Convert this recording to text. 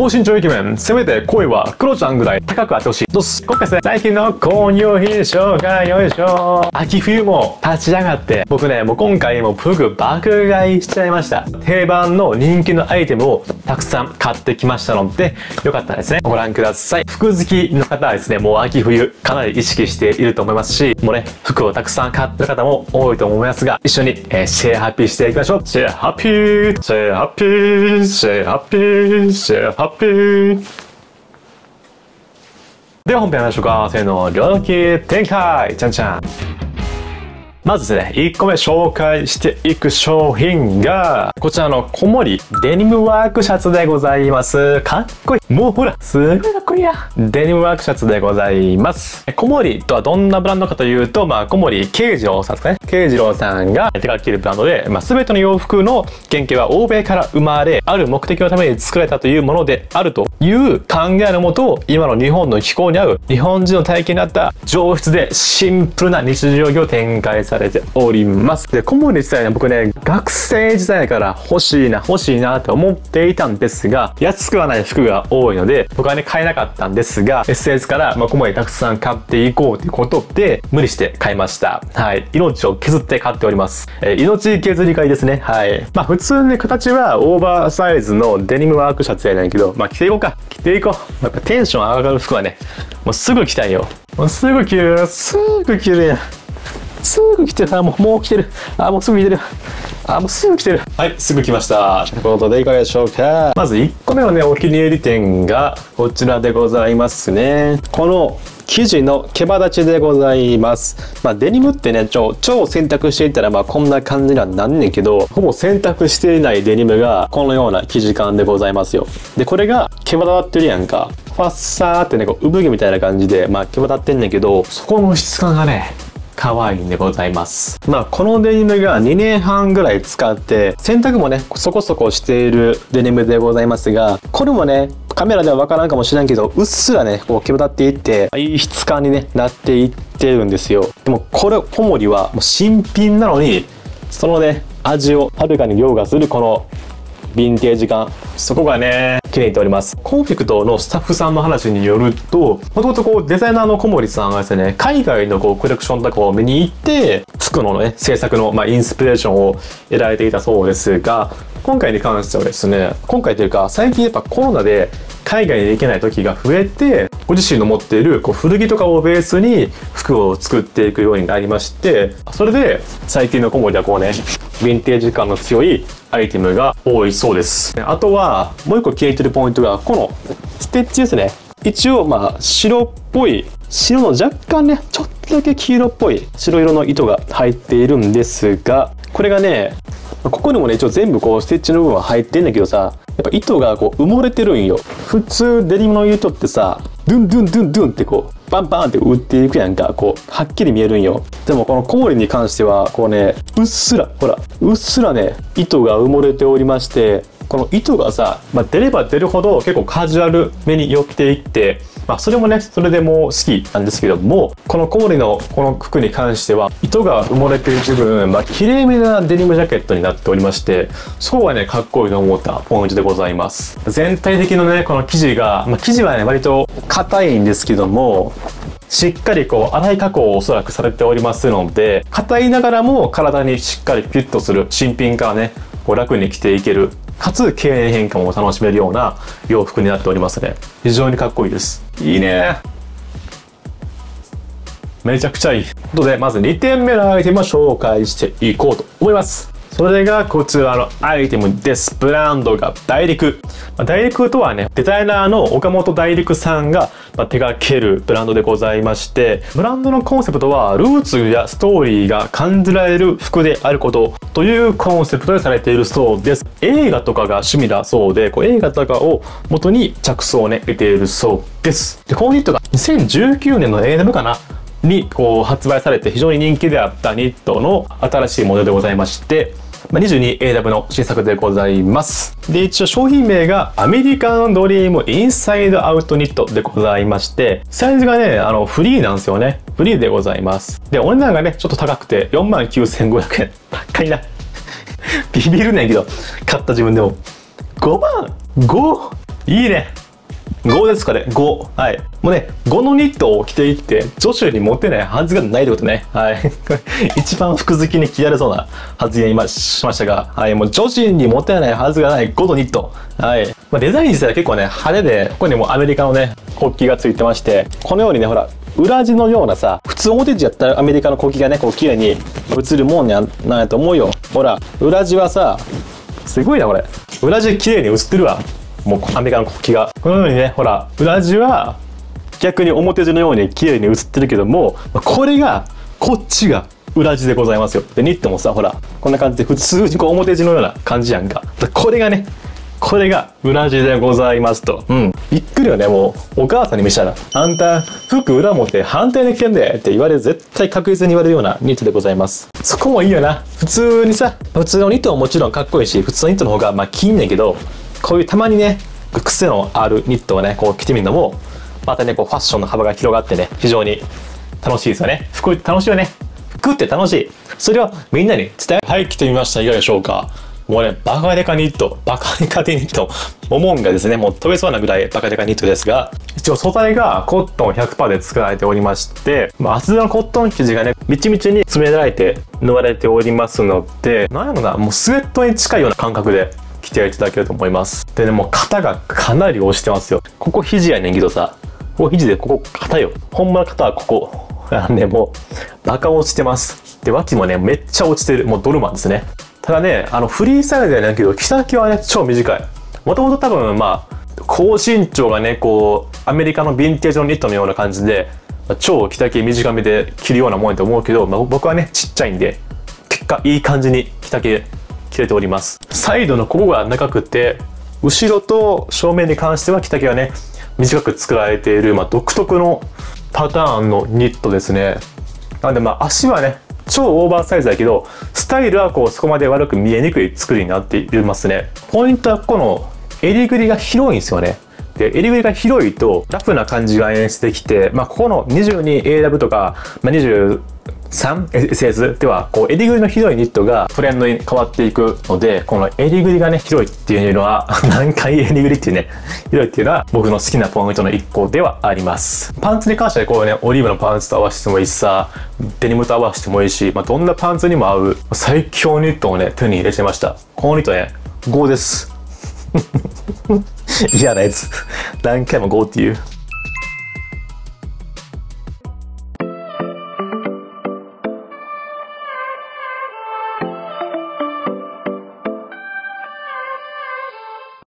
高身長イケメン、せめて声はクロちゃんぐらい高くあってほしいどす。今回ですね、最近の購入品紹介、よいしょ。秋冬も立ち上がって、僕ね、もう今回もプグ爆買いしちゃいました。定番の人気のアイテムをたくさん買ってきましたので、よかったらですね、ご覧ください。服好きの方はですね、もう秋冬かなり意識していると思いますし、もうね、服をたくさん買ってる方も多いと思いますが、一緒にシェアハッピーしていきましょう。シェアハッピー、シェアハッピー、シェアハッピー、シェアハッピー。では本編やりましょうか。せーの、料金展開、じゃんじゃん。まずですね、1個目紹介していく商品が、こちらの小森デニムワークシャツでございます。かっこいい。もうほら、すごいかっこいいや。デニムワークシャツでございます。小森とはどんなブランドかというと、小森慶次郎さんですね。慶次郎さんが手掛けるブランドで、全ての洋服の原型は欧米から生まれ、ある目的のために作られたというものであるという考えのもと、今の日本の気候に合う、日本人の体型に合った上質でシンプルな日常着を展開されております。で、小森自体ね、僕ね、学生時代から欲しいなと思っていたんですが、安くはない服が多いので、僕はね、買えなかったんですが、SS から小森たくさん買っていこうということで、無理して買いました。はい。命を削って買っております。命削り買いですね。はい。普通ね、形はオーバーサイズのデニムワークシャツやねんけど、着ていこうか。着ていこう。やっぱテンション上がる服はね、もうすぐ着たいよ。もうすぐ着るよ。すぐ着るやん。すぐ来てる。あ、もう来てる。あ、もうすぐ来てる。あ、もうすぐ来てる。はい、すぐ来ました。ということで、いかがでしょうか。まず1個目のね、お気に入り点がこちらでございますね。この生地の毛羽立ちでございます。デニムってね、超洗濯していたら、こんな感じにはなんねんけど、ほぼ洗濯していないデニムが、このような生地感でございますよ。で、これが毛羽立ってるやんか。ファッサーってね、産毛みたいな感じで、毛羽立ってんねんけど、そこの質感がね、可愛いんでございます。このデニムが2年半ぐらい使って、洗濯もね、そこそこしているデニムでございますが、これもね、カメラではわからんかもしれんけど、うっすらね、毛羽立っていって、いい質感に、ね、なっていってるんですよ。でも、これ、小森はもう新品なのに、そのね、味をはるかに凌駕するこのヴィンテージ感。そこがね、気に入っております。コンフェクトのスタッフさんの話によると、もともとデザイナーの小森さんがですね、海外のコレクションとかを見に行って、服のね、制作のインスピレーションを得られていたそうですが、今回に関してはですね、今回というか、最近やっぱコロナで海外に行けない時が増えて、ご自身の持っている古着とかをベースに服を作っていくようになりまして、それで最近の小森はヴィンテージ感の強いアイテムが多いそうです。あとは、もう一個消えてるポイントが、このステッチですね。一応、白っぽい、白の若干ね、ちょっとだけ黄色っぽい白色の糸が入っているんですが、これがね、ここにもね、一応全部ステッチの部分は入ってんだけどさ、やっぱ糸が埋もれてるんよ。普通デニムの糸ってさ、ドゥンドゥンドゥンドゥンってバンバンって打っていくやんか、はっきり見えるんよ。でもこの小森に関しては、うっすら、ほら、うっすらね、糸が埋もれておりまして、この糸がさ、出れば出るほど結構カジュアルめに寄っていって、それもね、それでもう好きなんですけども、この小森のこの服に関しては、糸が埋もれている部分、綺麗めなデニムジャケットになっておりまして、そこがね、かっこいいと思ったポイントでございます。全体的のね、この生地が、生地はね、割と硬いんですけども、しっかり粗い加工をおそらくされておりますので、硬いながらも体にしっかりフィットする、新品からね、楽に着ていける、かつ経年変化も楽しめるような洋服になっておりますね。非常にかっこいいです。いいね。めちゃくちゃいい。ということで、まず2点目のアイテムを紹介していこうと思います。それがこちらのアイテムです。ブランドがダイリク。ダイリクとはね、デザイナーの岡本ダイリクさんが手掛けるブランドでございまして、ブランドのコンセプトはルーツやストーリーが感じられる服であることというコンセプトでされているそうです。映画とかが趣味だそうで、映画とかを元に着想をね、得ているそうです。で、このニットが2019年の AM かなに発売されて非常に人気であったニットの新しいモデルでございまして、22AW の新作でございます。で、一応商品名がアメリカンドリームインサイドアウトニットでございまして、サイズがね、フリーなんですよね。フリーでございます。で、お値段がね、ちょっと高くて 49,500 円。高いな。ビビるねんけど、買った自分でも。5万 5? いいね。5ですかね、5。はい。もうね、5のニットを着ていって、女子にモテないはずがないってことね。はい。一番服好きに嫌われそうな発言今しましたが、はい。もう女子にモテないはずがない5のニット。はい。まあ、デザイン自体は結構ね、派手で、ここにもうアメリカのね、国旗がついてまして、このようにね、ほら、裏地のようなさ、普通表地やったらアメリカの国旗がね、こう綺麗に映るもんなんやと思うよ。ほら、裏地はさ、すごいな、これ。裏地綺麗に映ってるわ。もうアメリカの国旗が。このようにね、ほら、裏地は逆に表地のように綺麗に映ってるけども、これが、こっちが裏地でございますよ。で、ニットもさ、ほら、こんな感じで普通にこう表地のような感じやんか。これがね、これが裏地でございますと。うん。びっくりよね、もう、お母さんに見せたら、あんた、服裏表反対に着てんでって言われる、絶対確実に言われるようなニットでございます。そこもいいよな。普通にさ、普通のニットももちろんかっこいいし、普通のニットの方が、まあ、着んねんけど、こういうたまにね、癖のあるニットをね、こう着てみるのも、またね、こうファッションの幅が広がってね、非常に楽しいですよね。服って楽しいよね。服って楽しい。それをみんなに伝え、はい、着てみました。いかがでしょうか。もうね、バカデカニット、バカデカニット、モモンがですね、もう飛べそうなぐらいバカデカニットですが、一応素材がコットン 100% で作られておりまして、厚手のコットン生地がね、みちみちに詰められて縫われておりますので、なんやろな、もうスウェットに近いような感覚で着ていただけると思います。でね、もう肩がかなり押してますよ。ここ肘やねんけどさ、ここ肘でここ肩よ。ほんまの肩はここ。ね、もうバカ落ちてます。で、脇もね、めっちゃ落ちてる。もうドルマンですね。ただね、フリーサイズやねんけど、着丈はね、超短い。もともと多分、まあ、高身長がね、こう、アメリカのヴィンテージのニットのような感じで、超着丈短めで着るようなもんやと思うけど、まあ、僕はね、ちっちゃいんで、結果、いい感じに着丈着れております。サイドのここが長くて、後ろと正面に関しては着丈はね、短く作られている、まあ、独特のパターンのニットですね。なんで、まあ、足はね、超オーバーサイズだけど、スタイルはこうそこまで悪く見えにくい作りになっていますね。ポイントはこの襟ぐりが広いんですよね。で、襟ぐりが広いとラフな感じが演出できて、まあ、ここの 22AW とか、まあ、23SS ではこう襟ぐりの広いニットがトレンドに変わっていくので、この襟ぐりがね、広いっていうのは何回襟ぐりっていうね、広いっていうのは僕の好きなポイントの一個ではあります。パンツに関してはこうね、オリーブのパンツと合わせてもいいしさ、デニムと合わせてもいいし、まあ、どんなパンツにも合う最強ニットをね、手に入れちゃいました。このニットね、5です。嫌なやつ。何回も5っていう。